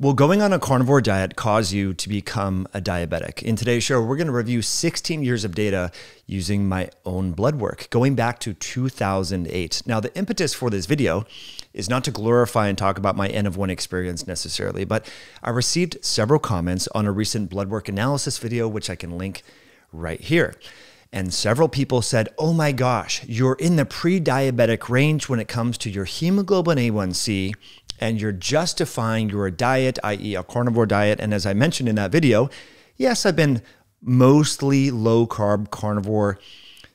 Will going on a carnivore diet cause you to become a diabetic? In today's show, we're going to review 16 years of data using my own blood work, going back to 2008. Now, the impetus for this video is not to glorify and talk about my N of 1 experience necessarily, but I received several comments on a recent blood work analysis video, which I can link right here. And several people said, oh my gosh, you're in the pre-diabetic range when it comes to your hemoglobin A1C, and you're justifying your diet, i.e. a carnivore diet. And as I mentioned in that video, yes, I've been mostly low-carb carnivore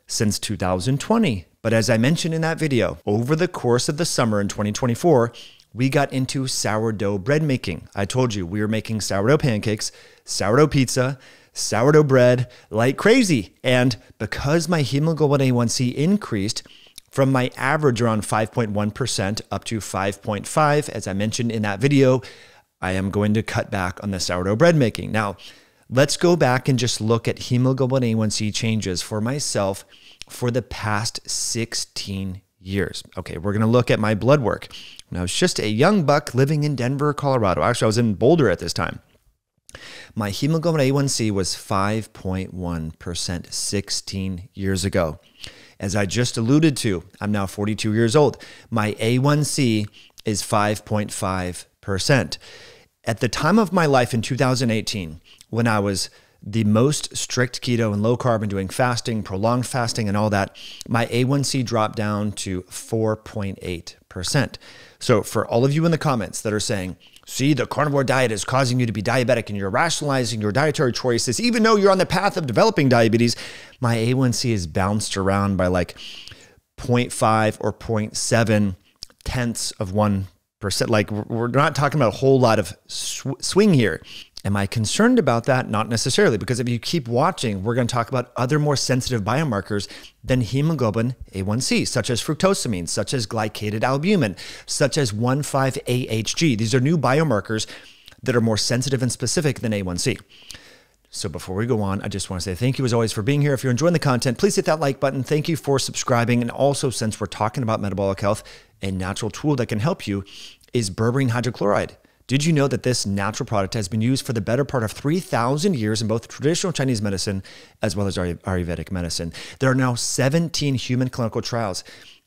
since 2020. But as I mentioned in that video, over the course of the summer in 2024, we got into sourdough bread making. I told you we were making sourdough pancakes, sourdough pizza, sourdough bread like crazy. And because my hemoglobin A1C increased from my average around 5.1% up to 5.5, as I mentioned in that video, I am going to cut back on the sourdough bread making. Now, let's go back and just look at hemoglobin A1C changes for myself for the past 16 years. Okay, we're gonna look at my blood work. When I was just a young buck living in Denver, Colorado. Actually, I was in Boulder at this time. My hemoglobin A1C was 5.1% 16 years ago. As I just alluded to, I'm now 42 years old. My A1C is 5.5%. At the time of my life in 2018, when I was the most strict keto and low carb and doing fasting, prolonged fasting and all that, my A1C dropped down to 4.8%. So for all of you in the comments that are saying, see, the carnivore diet is causing you to be diabetic and you're rationalizing your dietary choices, even though you're on the path of developing diabetes, my A1C is bounced around by like 0.5 or 0.7 tenths of 1%. Like we're not talking about a whole lot of swing here. Am I concerned about that? Not necessarily, because if you keep watching, we're going to talk about other more sensitive biomarkers than hemoglobin A1C, such as fructosamine, such as glycated albumin, such as 1,5-AHG. These are new biomarkers that are more sensitive and specific than A1C. So before we go on, I just want to say thank you as always for being here. If you're enjoying the content, please hit that like button. Thank you for subscribing. And also, since we're talking about metabolic health, a natural tool that can help you is berberine hydrochloride. Did you know that this natural product has been used for the better part of 3,000 years in both traditional Chinese medicine as well as Ayurvedic medicine? There are now 17 human clinical trials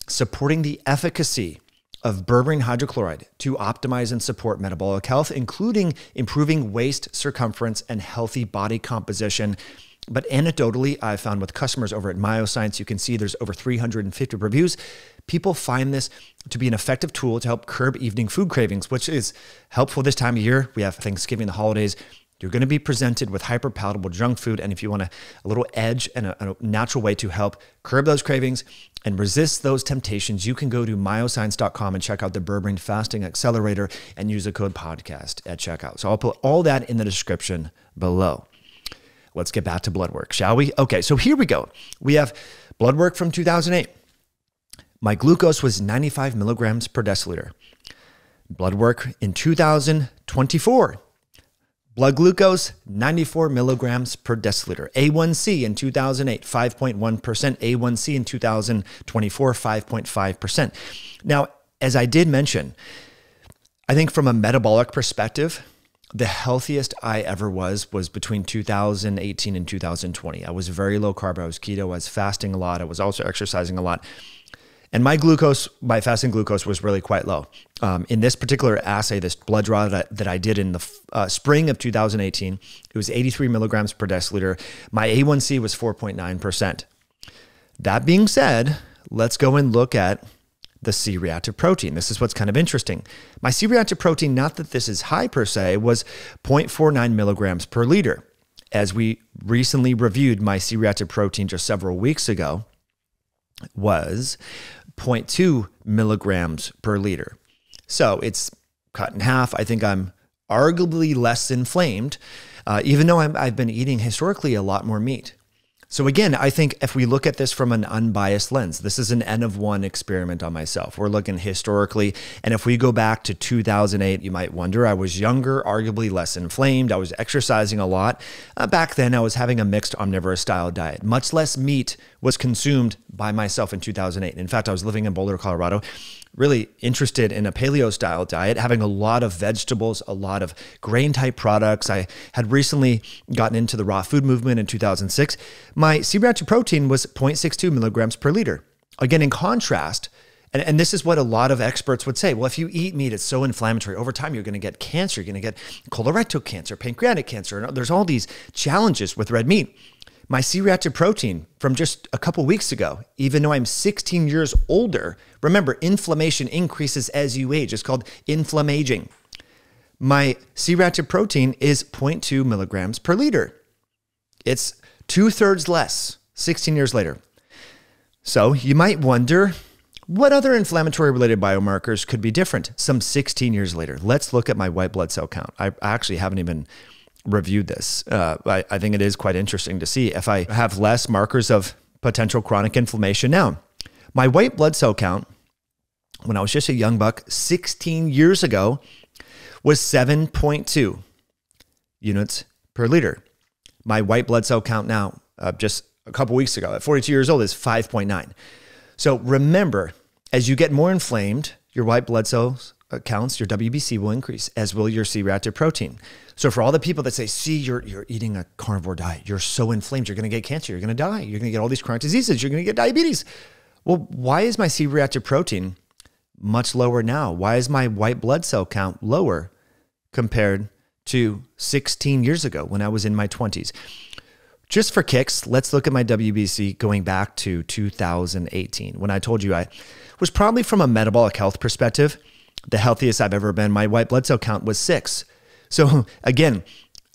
supporting the efficacy of berberine hydrochloride to optimize and support metabolic health, including improving waist circumference and healthy body composition. But anecdotally, I found with customers over at MyoScience, you can see there's over 350 reviews. People find this to be an effective tool to help curb evening food cravings, which is helpful this time of year. We have Thanksgiving, the holidays. You're going to be presented with hyperpalatable junk food. And if you want a little edge and a natural way to help curb those cravings and resist those temptations, you can go to myoscience.com and check out the Berberine Fasting Accelerator and use the code podcast at checkout. So I'll put all that in the description below. Let's get back to blood work, shall we? Okay, so here we go. We have blood work from 2008. My glucose was 95 milligrams per deciliter. Blood work in 2024. Blood glucose, 94 milligrams per deciliter. A1C in 2008, 5.1%. A1C in 2024, 5.5%. Now, as I did mention, I think from a metabolic perspective, the healthiest I ever was between 2018 and 2020. I was very low carb. I was keto. I was fasting a lot. I was also exercising a lot. And my glucose, my fasting glucose was really quite low. In this particular assay, this blood draw that I did in the spring of 2018, it was 83 milligrams per deciliter. My A1C was 4.9%. That being said, let's go and look at the C-reactive protein. This is what's kind of interesting. My C-reactive protein, not that this is high per se, was 0.49 milligrams per liter. As we recently reviewed, my C-reactive protein just several weeks ago was 0.2 milligrams per liter. So it's cut in half. I think I'm arguably less inflamed, even though I've been eating historically a lot more meat. So again, I think if we look at this from an unbiased lens, this is an N of 1 experiment on myself. We're looking historically. And if we go back to 2008, you might wonder, I was younger, arguably less inflamed. I was exercising a lot. Back then, I was having a mixed omnivorous style diet. Much less meat was consumed by myself in 2008. In fact, I was living in Boulder, Colorado. really interested in a paleo style diet, having a lot of vegetables, a lot of grain type products. I had recently gotten into the raw food movement in 2006. My C-reactive protein was 0.62 milligrams per liter. Again, in contrast, and this is what a lot of experts would say, well, if you eat meat, it's so inflammatory. Over time, you're going to get cancer. You're going to get colorectal cancer, pancreatic cancer. And there's all these challenges with red meat. My C-reactive protein from just a couple weeks ago, even though I'm 16 years older, remember, inflammation increases as you age. It's called inflammaging. My C-reactive protein is 0.2 milligrams per liter. It's 2/3 less 16 years later. So you might wonder, what other inflammatory-related biomarkers could be different some 16 years later? Let's look at my white blood cell count. I actually haven't even reviewed this. I think it is quite interesting to see if I have less markers of potential chronic inflammation now. My white blood cell count, when I was just a young buck 16 years ago, was 7.2 units per liter. My white blood cell count now, just a couple weeks ago, at 42 years old, is 5.9. So remember, as you get more inflamed, your white blood cells counts, your WBC will increase, as will your C-reactive protein. So for all the people that say, see, you're eating a carnivore diet, you're so inflamed, you're going to get cancer, you're going to die, you're going to get all these chronic diseases, you're going to get diabetes. Well, why is my C-reactive protein much lower now? Why is my white blood cell count lower compared to 16 years ago when I was in my 20s? Just for kicks, let's look at my WBC going back to 2018, when I told you I was probably, from a metabolic health perspective, the healthiest I've ever been. My white blood cell count was 6. So again,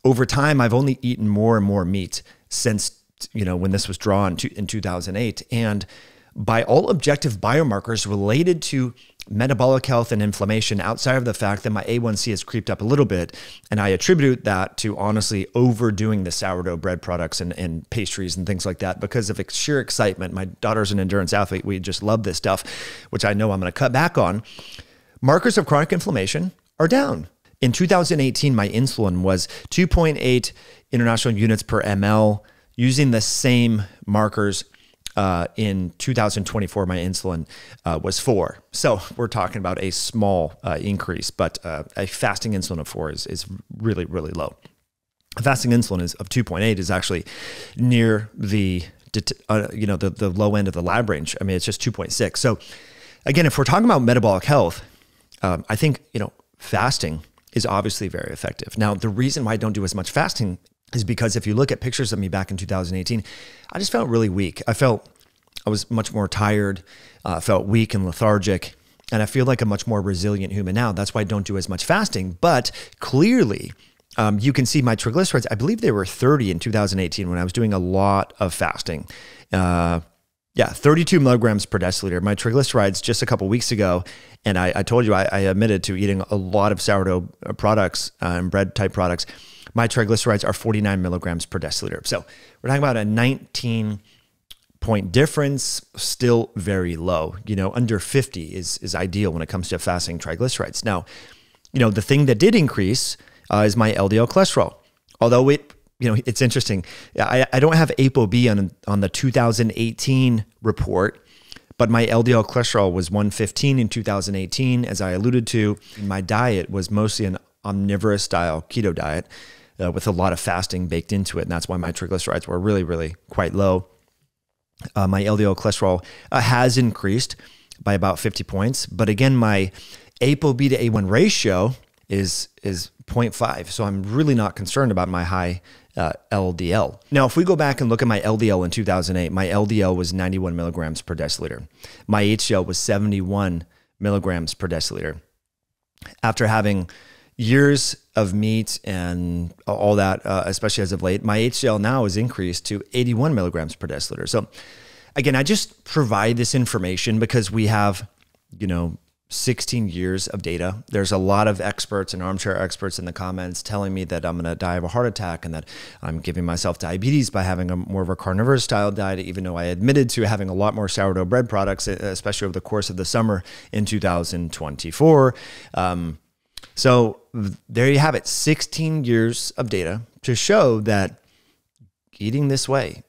over time, I've only eaten more and more meat since, you know, when this was drawn in 2008. And by all objective biomarkers related to metabolic health and inflammation, outside of the fact that my A1C has creeped up a little bit, and I attribute that to honestly overdoing the sourdough bread products and pastries and things like that because of sheer excitement. My daughter's an endurance athlete. We just love this stuff, which I know I'm going to cut back on. Markers of chronic inflammation are down. In 2018, my insulin was 2.8 international units per ml. Using the same markers in 2024, my insulin was 4. So we're talking about a small increase, but a fasting insulin of 4 is really, really low. A fasting insulin of 2.8 is actually near the low end of the lab range. I mean, it's just 2.6. So again, if we're talking about metabolic health, I think, you know, fasting is obviously very effective. Now, the reason why I don't do as much fasting is because if you look at pictures of me back in 2018, I just felt really weak. I was much more tired, felt weak and lethargic, and I feel like a much more resilient human now. That's why I don't do as much fasting. But clearly, you can see my triglycerides, I believe they were 30 in 2018 when I was doing a lot of fasting. Yeah, 32 milligrams per deciliter. My triglycerides just a couple weeks ago, and I told you I admitted to eating a lot of sourdough products and bread type products. My triglycerides are 49 milligrams per deciliter. So we're talking about a 19-point difference, still very low. You know, under 50 is ideal when it comes to fasting triglycerides. Now, you know, the thing that did increase is my LDL cholesterol, although it, you know, it's interesting. I don't have ApoB on the 2018 report, but my LDL cholesterol was 115 in 2018, as I alluded to. My diet was mostly an omnivorous style keto diet with a lot of fasting baked into it. And that's why my triglycerides were really, really quite low. My LDL cholesterol has increased by about 50 points. But again, my ApoB to A1 ratio is 0.5. So I'm really not concerned about my high LDL. Now, if we go back and look at my LDL in 2008, my LDL was 91 milligrams per deciliter. My HDL was 71 milligrams per deciliter. After having years of meat and all that, especially as of late, my HDL now is increased to 81 milligrams per deciliter. So again, I just provide this information because we have, you know, 16 years of data. There's a lot of experts and armchair experts in the comments telling me that I'm going to die of a heart attack and that I'm giving myself diabetes by having a more of a carnivorous style diet, even though I admitted to having a lot more sourdough bread products, especially over the course of the summer in 2024. So there you have it, 16 years of data to show that eating this way,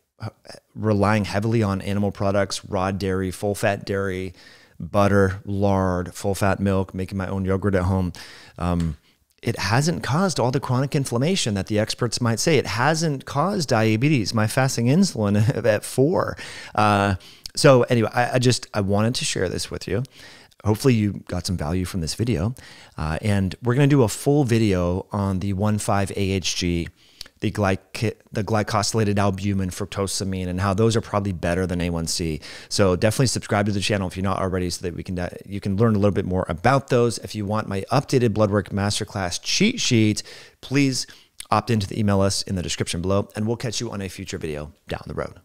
relying heavily on animal products, raw dairy, full fat dairy, butter, lard, full-fat milk, making my own yogurt at home. It hasn't caused all the chronic inflammation that the experts might say. It hasn't caused diabetes, my fasting insulin at 4. So anyway, I wanted to share this with you. Hopefully you got some value from this video. And we're going to do a full video on the 1,5-AHG, the glycosylated albumin, fructosamine, and how those are probably better than A1C. So definitely subscribe to the channel if you're not already, so that you can learn a little bit more about those. If you want my updated blood work masterclass cheat sheet, please opt into the email list in the description below, and we'll catch you on a future video down the road.